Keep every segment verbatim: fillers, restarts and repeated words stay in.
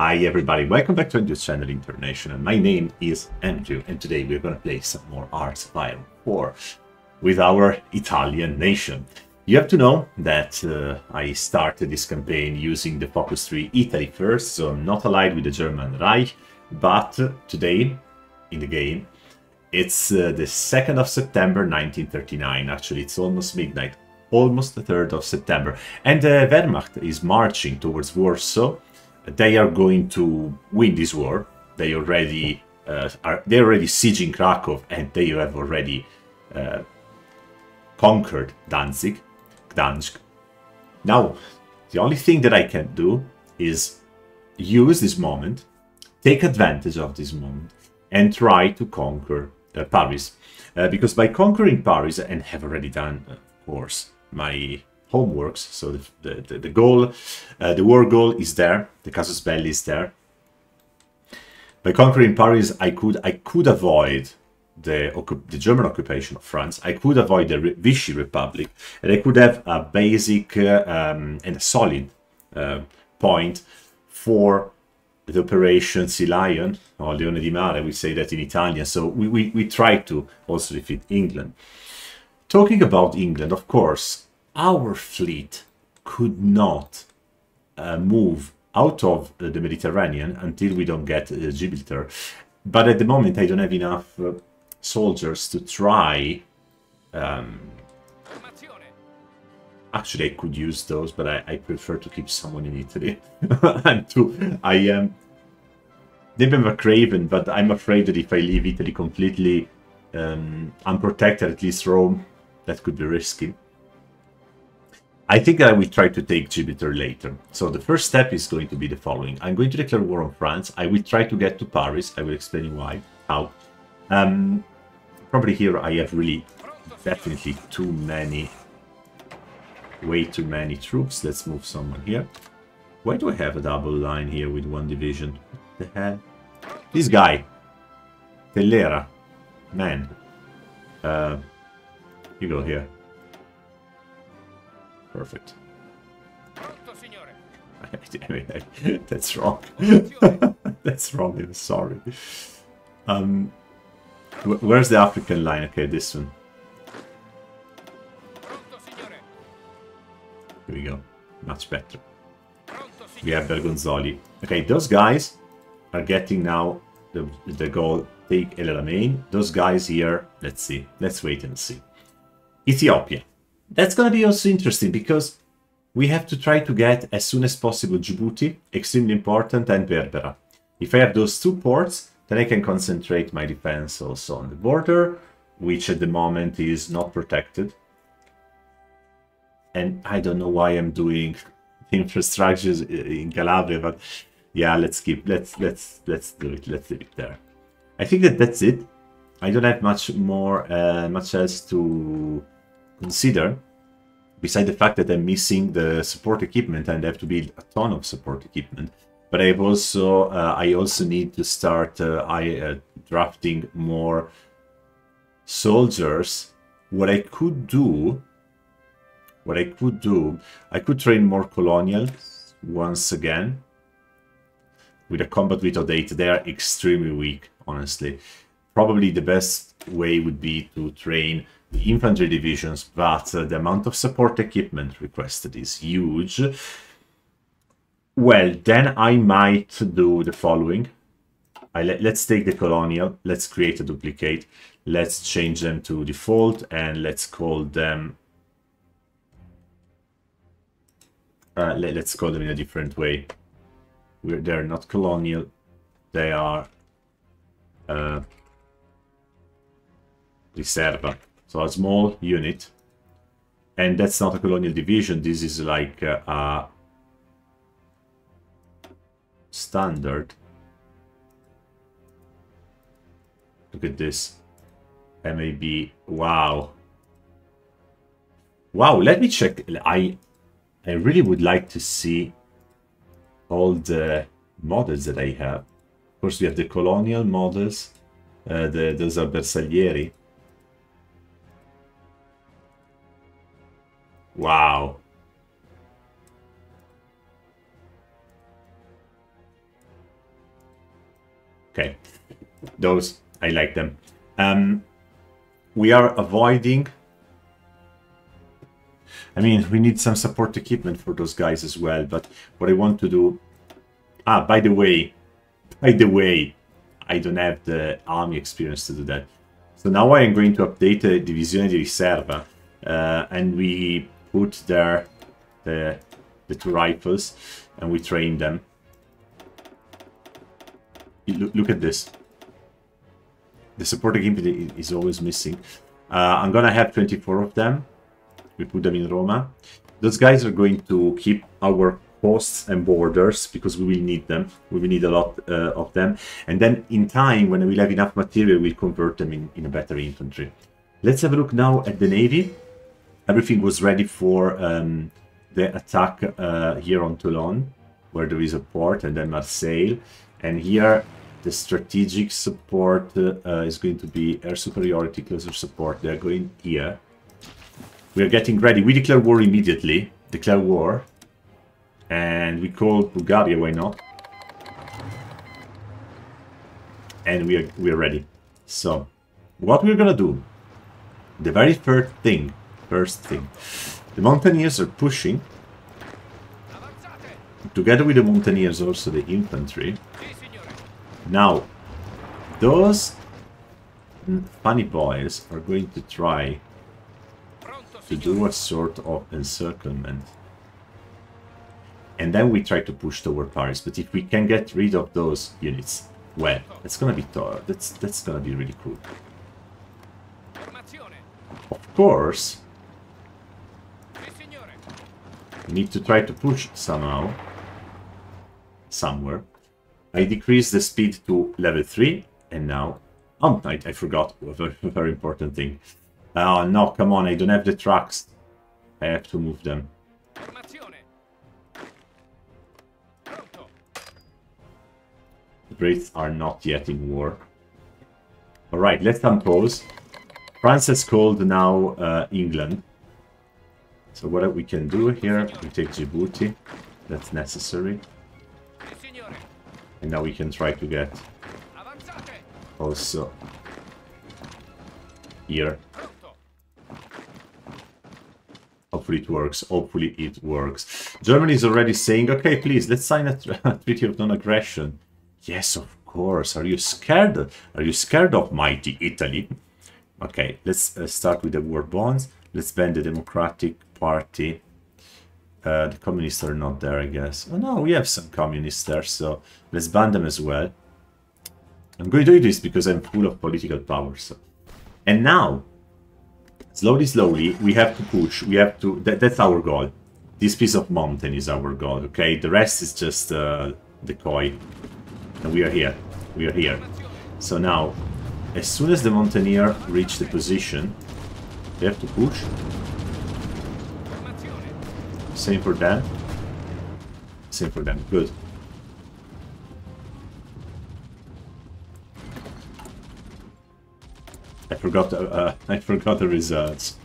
Hi everybody, welcome back to Andrew's Channel International. My name is Andrew and today we're going to play some more Hearts of Iron four with our Italian nation. You have to know that uh, I started this campaign using the Focus three Italy first, so I'm not allied with the German Reich, but today in the game it's uh, the second of September nineteen thirty-nine, actually it's almost midnight, almost the third of September, and the Wehrmacht is marching towards Warsaw. They are going to win this war. They already uh, are. They already sieging Krakow, and they have already uh, conquered Danzig, Gdansk. Now, the only thing that I can do is use this moment, take advantage of this moment, and try to conquer uh, Paris, uh, because by conquering Paris, and have already done, of course, my homeworks, so the, the, the goal, uh, the war goal is there, the Casus Belli is there. By conquering Paris, I could I could avoid the, the German occupation of France, I could avoid the Vichy Republic, and I could have a basic uh, um, and a solid uh, point for the Operation Sea Lion, or Leone di Mare, we say that in Italian, so we, we, we try to also defeat England. Talking about England, of course, our fleet could not uh, move out of uh, the Mediterranean until we don't get uh, Gibraltar. But at the moment, I don't have enough uh, soldiers to try. Um, actually, I could use those, but I, I prefer to keep someone in Italy. I'm too. I am. Maybe I'm a craven, but I'm afraid that if I leave Italy completely um, unprotected, at least Rome, that could be risky. I think that I will try to take Gibraltar later. So the first step is going to be the following. I'm going to declare war on France. I will try to get to Paris. I will explain why, how. Um, probably here I have really definitely too many, way too many troops. Let's move someone here. Why do I have a double line here with one division? What the hell? This guy. Tellera. Man. Uh, you go here. Perfect. That's wrong. That's wrong, I'm sorry. Um, wh where's the African line? Okay, this one. Here we go. Much better. We have Bergonzoli. Okay, those guys are getting now the, the goal. Take El Alamein. Those guys here, let's see. Let's wait and see. Ethiopia. That's going to be also interesting because we have to try to get as soon as possible Djibouti, extremely important, and Berbera. If I have those two ports, then I can concentrate my defense also on the border, which at the moment is not protected. And I don't know why I'm doing infrastructures in Calabria, but yeah, let's keep, let's, let's, let's do it, let's leave it there. I think that that's it. I don't have much more, uh, much else to consider, beside the fact that I'm missing the support equipment and I have to build a ton of support equipment. But I've also uh, I also need to start uh, I uh, drafting more soldiers. What I could do, what I could do, I could train more colonials once again with a combat without aid. They are extremely weak, honestly. Probably the best way would be to train the infantry divisions, but uh, the amount of support equipment requested is huge. Well, then I might do the following. I le let's take the colonial, let's create a duplicate, let's change them to default, and let's call them uh, le let's call them in a different way. We're, they're not colonial, they are uh, riserva. So a small unit, and that's not a colonial division, this is like a, a standard. Look at this, M A B, wow. Wow, let me check, I, I really would like to see all the models that I have. Of course we have the colonial models, uh, the, those are Bersaglieri. Wow. Okay, those, I like them. Um, we are avoiding... I mean, we need some support equipment for those guys as well, but what I want to do... Ah, by the way, by the way, I don't have the army experience to do that. So now I am going to update the divisione di riserva, uh, and we put there the, the two rifles, and we train them. Look, look at this. The support equipment is always missing. Uh, I'm gonna have twenty-four of them. We put them in Roma. Those guys are going to keep our posts and borders because we will need them. We will need a lot uh, of them. And then in time, when we'll have enough material, we'll convert them in, in a better infantry. Let's have a look now at the Navy. Everything was ready for um, the attack uh, here on Toulon, where there is a port, and then Marseille. And here, the strategic support uh, is going to be air superiority, closer support. They're going here. We are getting ready. We declare war immediately. Declare war. And we call Bulgaria, why not? And we are, we are ready. So, what we're gonna do? The very first thing. First thing. The mountaineers are pushing. Together with the mountaineers, also the infantry. Now, those funny boys are going to try to do a sort of encirclement. And then we try to push toward Paris. But if we can get rid of those units, well, that's gonna be tough. That's that's gonna be really cool. Of course, we need to try to push somehow, somewhere. I decrease the speed to level three, and now, oh, I, I forgot a very, very important thing. Oh, no, come on, I don't have the trucks. I have to move them. The Brits are not yet in war. Alright, let's unpause. France has called now uh, England. So what we can do here, we take Djibouti. That's necessary. And now we can try to get also here. Hopefully it works. Hopefully it works. Germany is already saying, okay, please, let's sign a, a treaty of non-aggression. Yes, of course. Are you scared? Are you scared of mighty Italy? Okay, let's uh, start with the war bonds. Let's ban the Democratic Party. Uh, the communists are not there, I guess. Oh no, we have some communists there, so let's ban them as well. I'm going to do this because I'm full of political power. So. And now, slowly, slowly, we have to push. We have to. That, that's our goal. This piece of mountain is our goal. Okay, the rest is just uh, decoy. And we are here. We are here. So now, as soon as the mountaineer reach the position, they have to push. Same for them. Same for them. Good. I forgot. Uh, I forgot the results.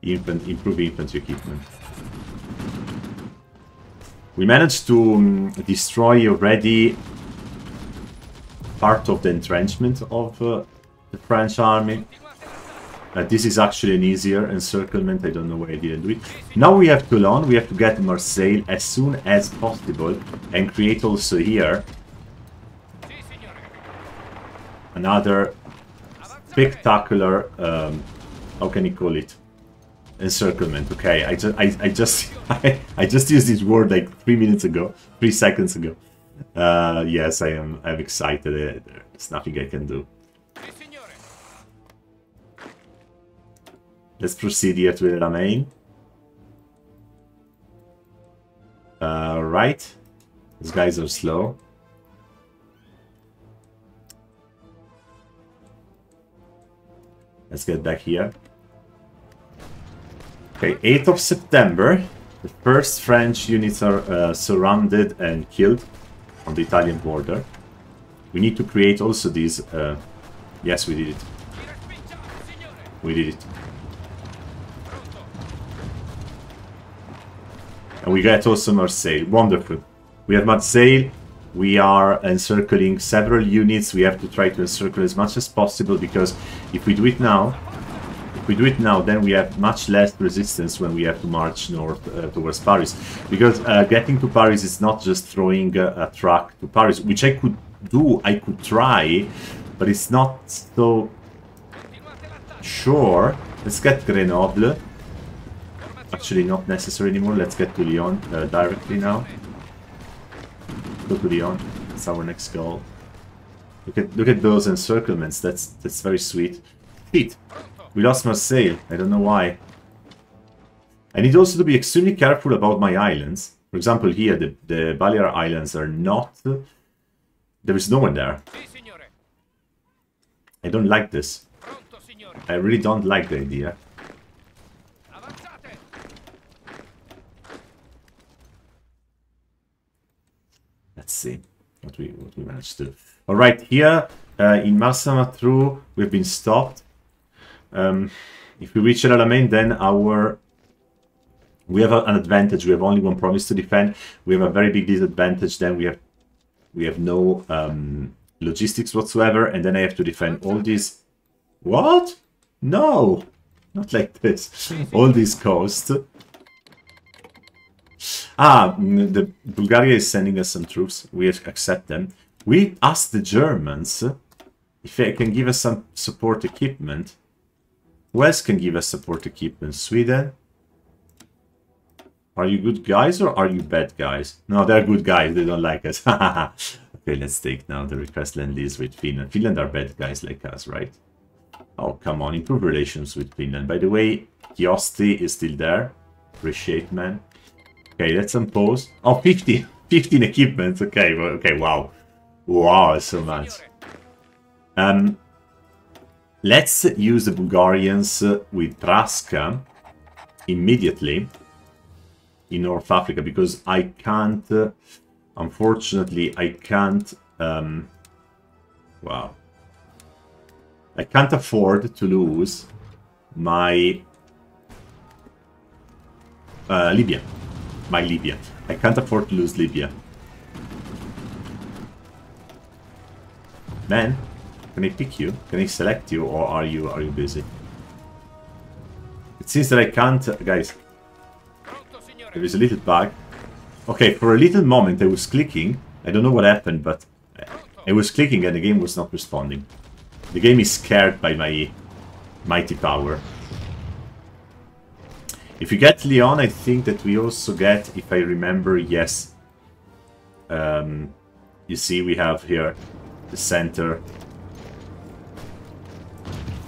Infant, improve infantry equipment. We managed to um, destroy already part of the entrenchment of uh, the French army. Uh, this is actually an easier encirclement. I don't know why I didn't do it. Now we have Toulon. We have to get Marseille as soon as possible and create also here another spectacular, um, how can you call it, encirclement. Okay, I just, I, I just, I, I just used this word like three minutes ago, three seconds ago. Uh, yes, I am. I'm excited. There's nothing I can do. Let's proceed here to El Alamein. Uh, right. These guys are slow. Let's get back here. Okay, eighth of September. The first French units are uh, surrounded and killed on the Italian border. We need to create also these... Uh... Yes, we did it. We did it. And we get also Marseille. Wonderful. We have Marseille. We are encircling several units. We have to try to encircle as much as possible, because if we do it now, if we do it now, then we have much less resistance when we have to march north uh, towards Paris. Because uh, getting to Paris is not just throwing a, a truck to Paris, which I could do, I could try, but it's not so sure. Let's get Grenoble. Actually, not necessary anymore. Let's get to Lyon uh, directly now. Go to Lyon. That's our next goal. Look at look at those encirclements. That's that's very sweet. Shit, we lost Marseille. I don't know why. I need also to be extremely careful about my islands. For example, here the the Balearic Islands are not. There is no one there. I don't like this. I really don't like the idea. Let's see what we what we managed to do. All right, here uh, in Marsa Matru, we've been stopped. Um, if we reach El Alamein, then our we have a, an advantage. We have only one province to defend. We have a very big disadvantage. Then we have we have no um, logistics whatsoever, and then I have to defend all these. What? No, not like this. All these coasts. Ah, the Bulgaria is sending us some troops. We accept them. We asked the Germans if they can give us some support equipment. Who else can give us support equipment? Sweden? Are you good guys or are you bad guys? No, they're good guys. They don't like us. Okay, let's take now the request land-lease with Finland. Finland are bad guys like us, right? Oh, come on. Improve relations with Finland. By the way, Kjosti is still there. Appreciate, man. Okay, let's unpause. Oh, fifteen, fifteen equipment. Okay, okay, wow. Wow, so much. Um, let's use the Bulgarians with Praska immediately in North Africa, because I can't, uh, unfortunately, I can't, um, wow. I can't afford to lose my uh, Libya. My Libya. I can't afford to lose Libya. Man, can I pick you? Can I select you, or are you are you busy? It seems that I can't, guys. There is a little bug. Okay, for a little moment I was clicking. I don't know what happened, but I was clicking and the game was not responding. The game is scared by my mighty power. If you get Lyon, I think that we also get, if I remember, yes. Um, you see, we have here the center,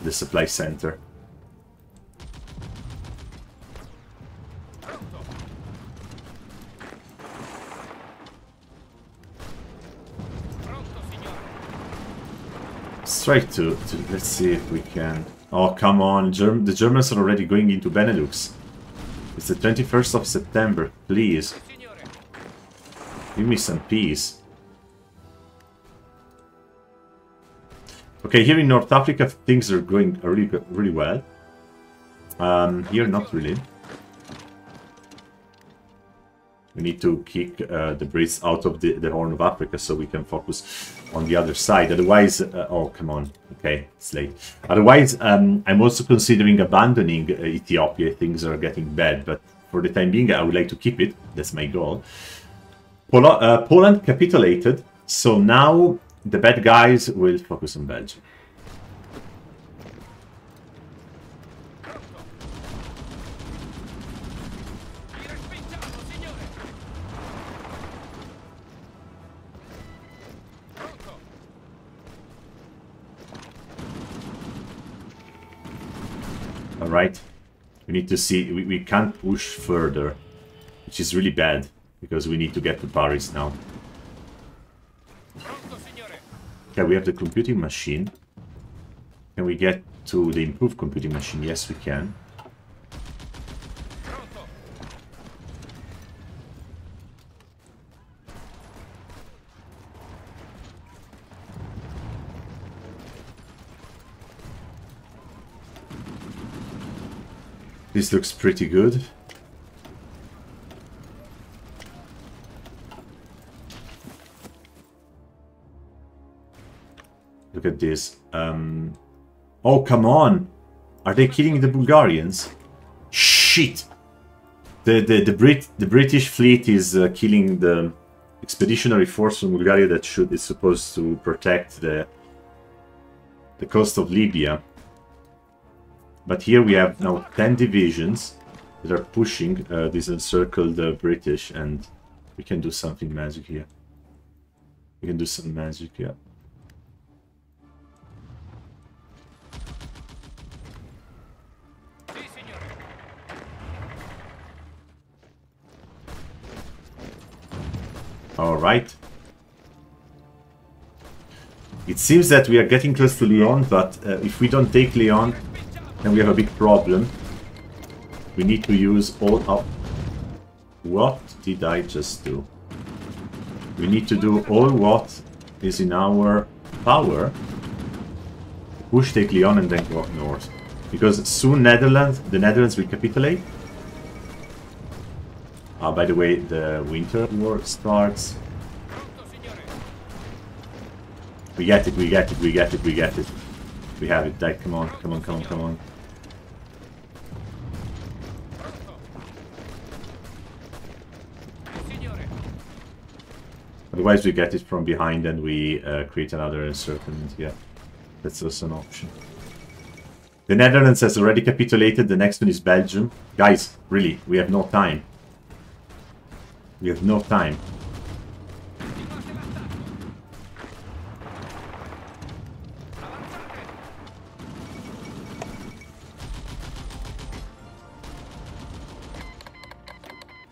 the supply center. Let's try to, to let's see if we can. Oh, come on, Germ- the Germans are already going into Benelux. It's the twenty-first of September, please. Give me some peace. Okay, here in North Africa things are going really, really well. Um, here, not really. We need to kick uh, the Brits out of the, the Horn of Africa so we can focus on the other side. Otherwise, uh, oh, come on. Okay, it's late. Otherwise, um, I'm also considering abandoning uh, Ethiopia. Things are getting bad, but for the time being, I would like to keep it. That's my goal. Pol uh, Poland capitulated, so now the bad guys will focus on Belgium. Right, we need to see, we, we can't push further, which is really bad, because we need to get to Paris now. Okay, we have the computing machine. Can we get to the improved computing machine? Yes, we can. This looks pretty good. Look at this. Um, oh, come on. Are they killing the Bulgarians? Shit. The, the, the, Brit, the British fleet is uh, killing the expeditionary force from Bulgaria that should is supposed to protect the, the coast of Libya. But here we have now ten divisions that are pushing uh, this encircled uh, British, and we can do something magic here. We can do some magic, yeah. Alright. It seems that we are getting close to Lyon, but uh, if we don't take Lyon, then we have a big problem. We need to use all our... What did I just do? We need to do all what is in our power. Push, take Lyon, and then go up north. Because soon Netherlands, the Netherlands will capitulate. Ah, uh, by the way, the Winter War starts. We get it, we get it, we get it, we get it. We have it, Dad, come on, come on, come on, come on. Otherwise we get it from behind and we uh, create another encirclement, yeah. That's also an option. The Netherlands has already capitulated, the next one is Belgium. Guys, really, we have no time. We have no time.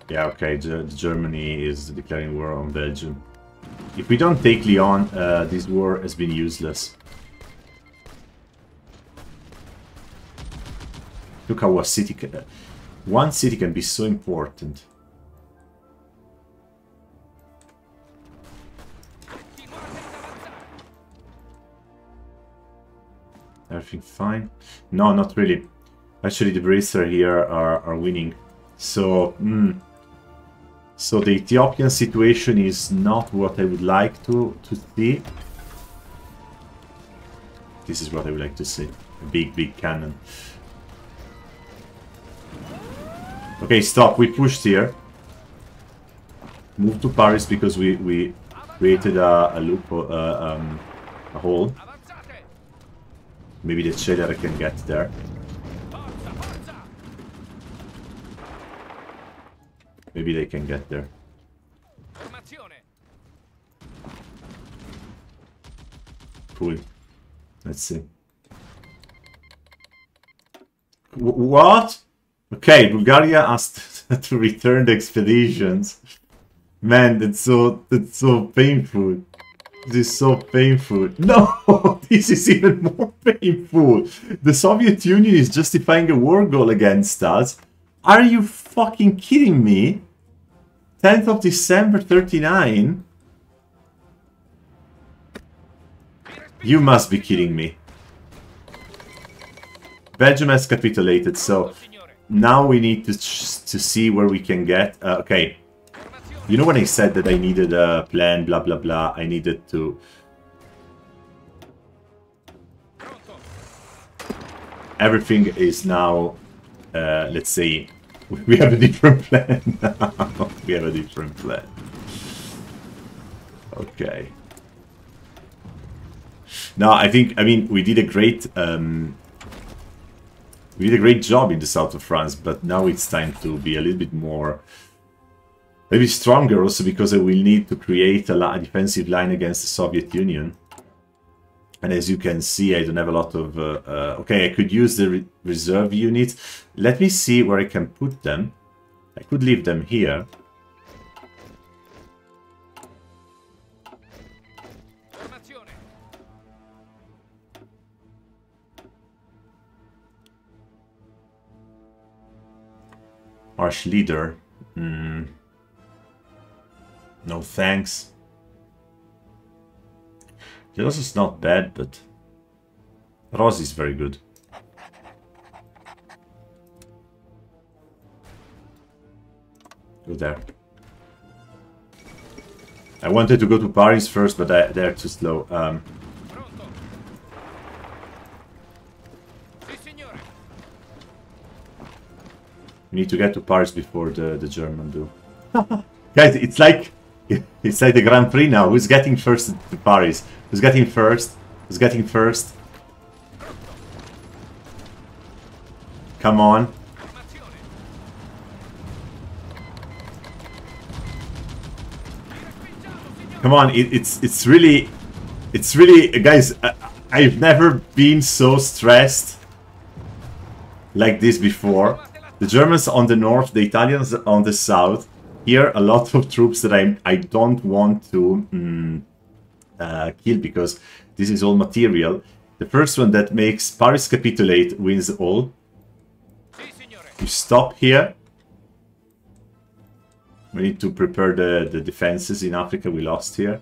Yeah, okay, G Germany is declaring war on Belgium. If we don't take Lyon, uh, this war has been useless. Look how a city can... One city can be so important. Everything fine? No, not really. Actually, the Brits are here are, are winning. So, mm, so the Ethiopian situation is not what I would like to, to see. This is what I would like to see. A big, big cannon. Okay, stop. We pushed here. Move to Paris because we, we created a, a loophole, uh, um, a hole. Maybe the Tellera can get there. Maybe they can get there. Cool. Let's see. W what? Okay, Bulgaria asked to return the expeditions. Man, that's so that's so painful. This is so painful. No, this is even more painful. The Soviet Union is justifying a war goal against us. Are you fucking kidding me? tenth of December thirty-nine? You must be kidding me. Belgium has capitulated, so now we need to, to see where we can get... Uh, okay. You know when I said that I needed a plan, blah, blah, blah, I needed to... Everything is now, uh, let's say, we have a different plan now. We have a different plan. Okay. No, I think, I mean, we did a great... Um, we did a great job in the south of France, but now it's time to be a little bit more... Maybe stronger also because I will need to create a, li a defensive line against the Soviet Union. And as you can see, I don't have a lot of... Uh, uh, okay, I could use the re reserve units. Let me see where I can put them. I could leave them here. Harsh leader. Hmm... No thanks. Delos is not bad, but Rosie is very good. Go there. I wanted to go to Paris first, but I, they're too slow. Um, We need to get to Paris before the, the German do. Guys, it's like it's like the Grand Prix now. Who's getting first to Paris? Who's getting first? Who's getting first? Come on. Come on, it, it's it's really it's really guys, I, I've never been so stressed like this before. The Germans on the north, the Italians on the south. Here a lot of troops that I I don't want to mm, uh, kill because this is all material. The first one that makes Paris capitulate wins all. We stop here. We need to prepare the, the defenses in Africa. We lost here.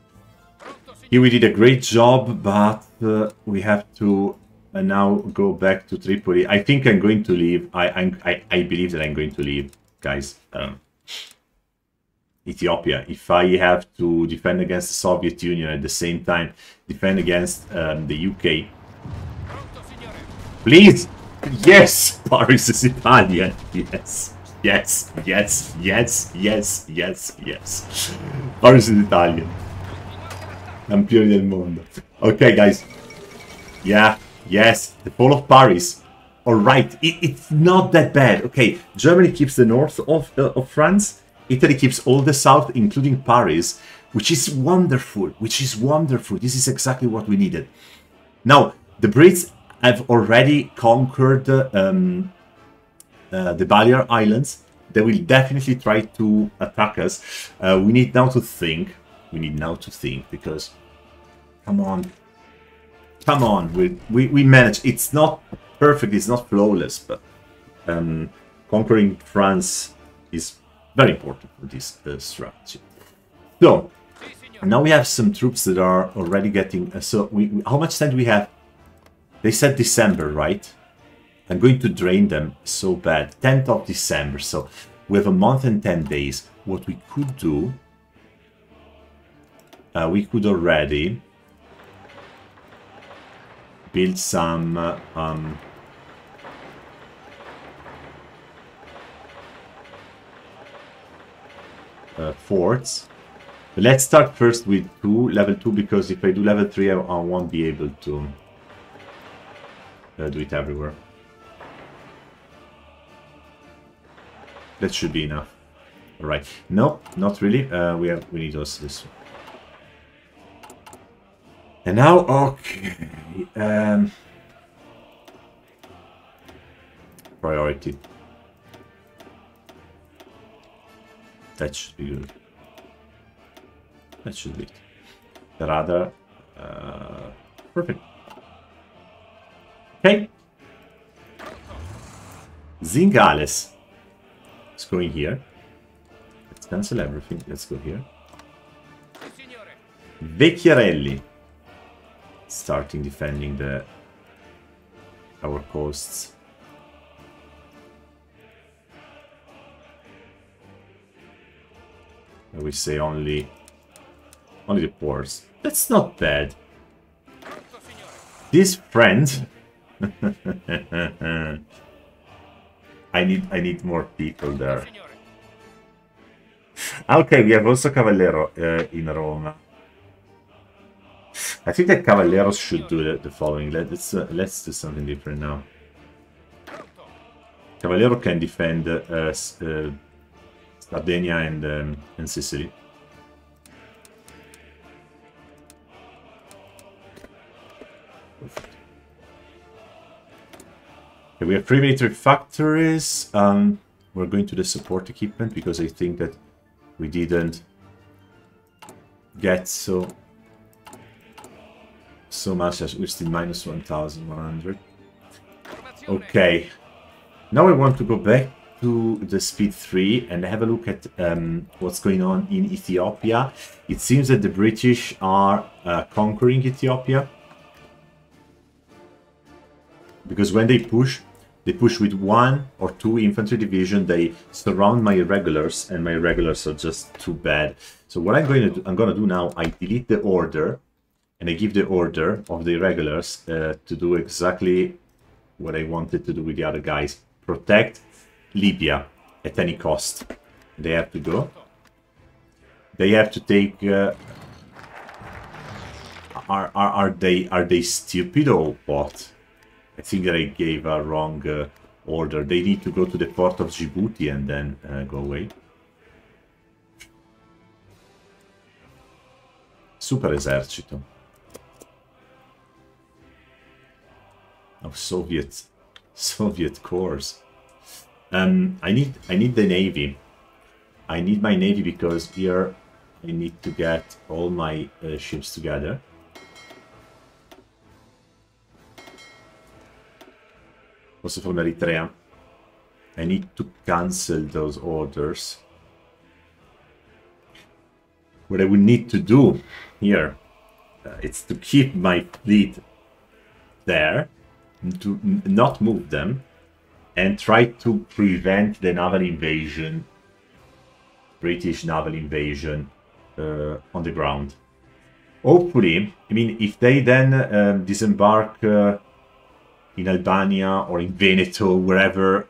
Here we did a great job, but uh, we have to uh, now go back to Tripoli. I think I'm going to leave. I I'm, I, I believe that I'm going to leave, guys. Um, Ethiopia. If I have to defend against the Soviet Union at the same time, defend against um, the U K. Please. Yes, Paris is Italian. Yes, yes, yes, yes, yes, yes, yes. Paris is Italian. Campione del mondo. Okay, guys. Yeah, yes, the fall of Paris. All right, it, it's not that bad. Okay, Germany keeps the north of uh, of France. Italy keeps all the south, including Paris, which is wonderful. Which is wonderful. This is exactly what we needed. Now, the Brits. I've already conquered um, uh, the Balearic Islands. They will definitely try to attack us. Uh, we need now to think. We need now to think because, come on, come on. We we, we manage. It's not perfect. It's not flawless, but um, conquering France is very important for this uh, strategy. So now we have some troops that are already getting. Uh, so we, we, how much time do we have? They said December, right? I'm going to drain them so bad. tenth of December, so we have a month and ten days. What we could do... Uh, we could already... build some... Uh, um, uh, forts. But let's start first with two, level two, because if I do level three, I, I won't be able to... Uh, do it everywhere. That should be enough. All right. No, not really. Uh, we have. We need also this one. And now, okay. Um, priority. That should be good. That should be it. The radar. Uh, perfect. Okay. Zingales. Let's go in here. Let's cancel everything. Let's go here. Vecchiarelli. Starting defending the our coasts. I will say only only the ports. That's not bad. This friend. I need I need more people there. Okay, we have also Cavallero uh, in Roma. I think that Cavallero should do the, the following. Let's uh, let's do something different now. Cavallero can defend uh, uh, Albania and um, and Sicily. We have three military factories. Um, we're going to the support equipment because I think that we didn't get so so much as we're still minus one thousand one hundred. Okay, now I want to go back to the speed three and have a look at um, what's going on in Ethiopia. It seems that the British are uh, conquering Ethiopia because when they push. They push with one or two infantry division. They surround my irregulars, and my irregulars are just too bad. So what I'm going to do, I'm going to do now, I delete the order, and I give the order of the irregulars uh, to do exactly what I wanted to do with the other guys. Protect Libya. at any cost. They have to go. They have to take... Uh, are, are, are they are they stupid or what? I think that I gave a wrong uh, order. They need to go to the port of Djibouti and then uh, go away. Super esercito of Soviet Soviet corps. Um, I need I need the navy. I need my navy because here I need to get all my uh, ships together. Also from Eritrea. I need to cancel those orders. What I would need to do here, uh, it's to keep my fleet there, to not move them, and try to prevent the naval invasion, British naval invasion, uh, on the ground. Hopefully, I mean, if they then uh, disembark uh, in Albania or in Veneto, wherever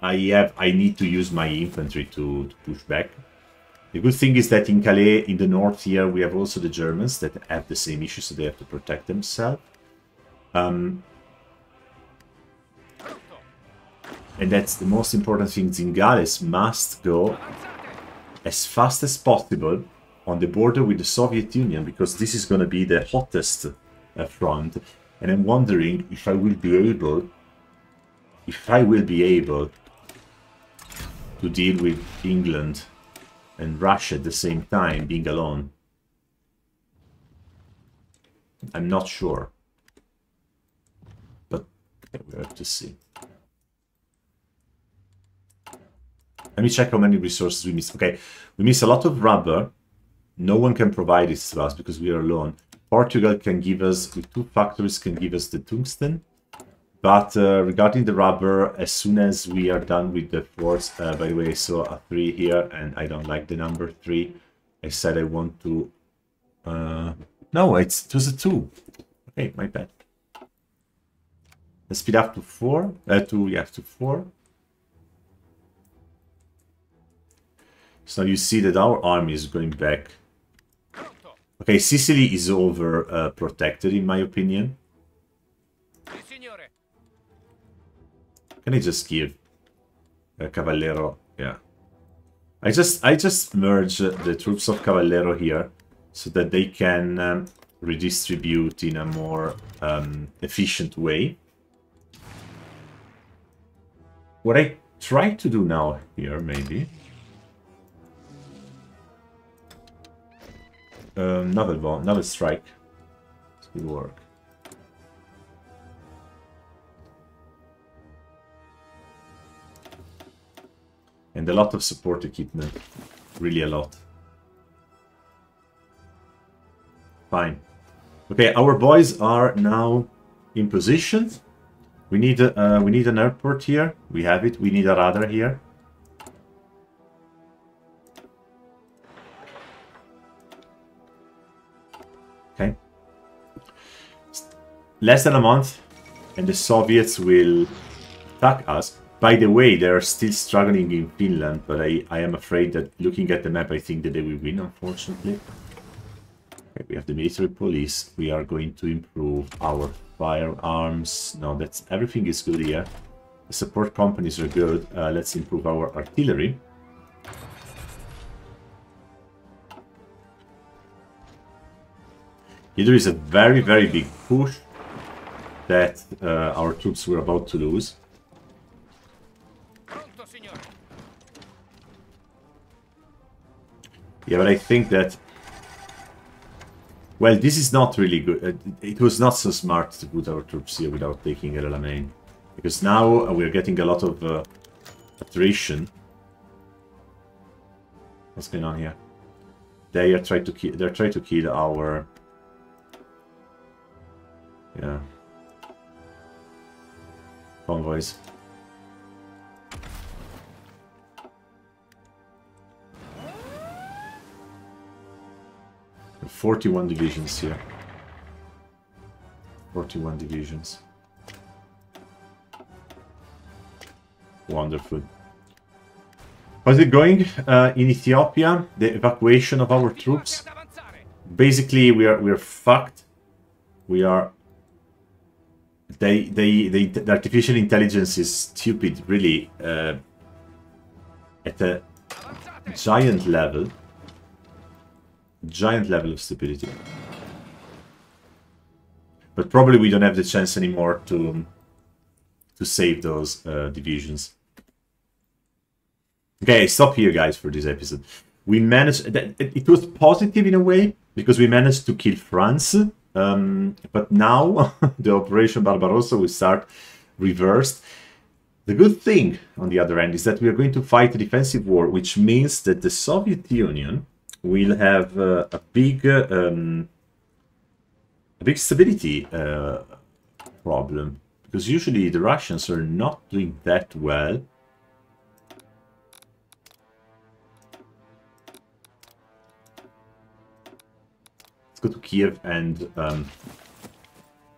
I have, I need to use my infantry to, to push back. The good thing is that in Calais, in the north here, we have also the Germans that have the same issue, so they have to protect themselves. Um, and that's the most important thing. Zingales must go as fast as possible on the border with the Soviet Union, because this is going to be the hottest uh, front. And I'm wondering if I will be able, if I will be able to deal with England and Russia at the same time, being alone. I'm not sure. But we have to see. Let me check how many resources we miss. Okay, we miss a lot of rubber. No one can provide this to us because we are alone. Portugal can give us, with two factories, can give us the tungsten. But uh, regarding the rubber, as soon as we are done with the forts, uh, by the way, I saw a three here, and I don't like the number three. I said I want to... Uh, no, it's, it was a two. Okay, my bad. Let's speed up to four. Uh, to, yeah, to four. So you see that our army is going back. Okay, Sicily is over uh, protected, in my opinion. Can I just give uh, Cavallero? Yeah, I just I just merge the troops of Cavallero here so that they can um, redistribute in a more um, efficient way. What I try to do now here, maybe um, naval bomb, naval strike, it will work. And a lot of support equipment. Really a lot. Fine. Okay, our boys are now in position. We need a, uh, we need an airport here. We have it. We need a radar here. Okay. Less than a month and the Soviets will attack us. By the way, they are still struggling in Finland, but I, I am afraid that looking at the map, I think that they will win, unfortunately. Okay, we have the military police. We are going to improve our firearms. No, that's everything is good here. The support companies are good. Uh, let's improve our artillery. Here there is a very, very big push that uh, our troops were about to lose. Yeah, but I think that, well, this is not really good. It was not so smart to put our troops here without taking El Alamein, because now we're getting a lot of uh, attrition. What's going on here? They are trying to kill. They're trying to kill our. Yeah. Convoys. forty-one divisions here. forty-one divisions. Wonderful. How's it going uh, in Ethiopia? The evacuation of our troops. Basically, we are we are fucked. We are. They they they the artificial intelligence is stupid, really, uh, at a giant level. Giant level of stupidity. But probably we don't have the chance anymore to to save those uh, divisions. Okay, stop here, guys, for this episode. We managed. It was positive in a way because we managed to kill France. Um, but now the Operation Barbarossa will start reversed. The good thing, on the other hand, is that we are going to fight a defensive war, which means that the Soviet Union will have uh, a big, uh, um, a big stability uh, problem, because usually the Russians are not doing that well. Let's go to Kiev and um,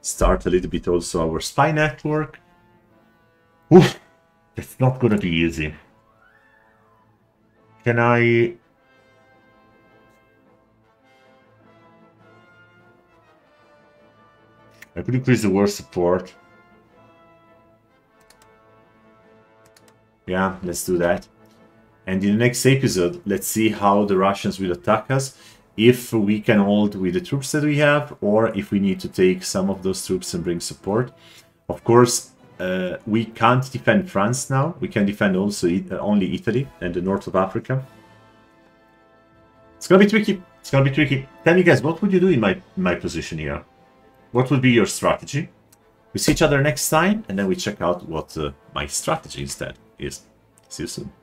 start a little bit also our spy network. Oof, it's not going to be easy. Can I... I could increase the war support. Yeah, let's do that. And in the next episode, let's see how the Russians will attack us. If we can hold with the troops that we have, or if we need to take some of those troops and bring support. Of course, uh, we can't defend France now. We can defend also uh, only Italy and the north of Africa. It's gonna be tricky. It's gonna be tricky. Tell me, guys, what would you do in my, my position here? What would be your strategy? We see each other next time, and then we check out what uh, my strategy instead is. See you soon.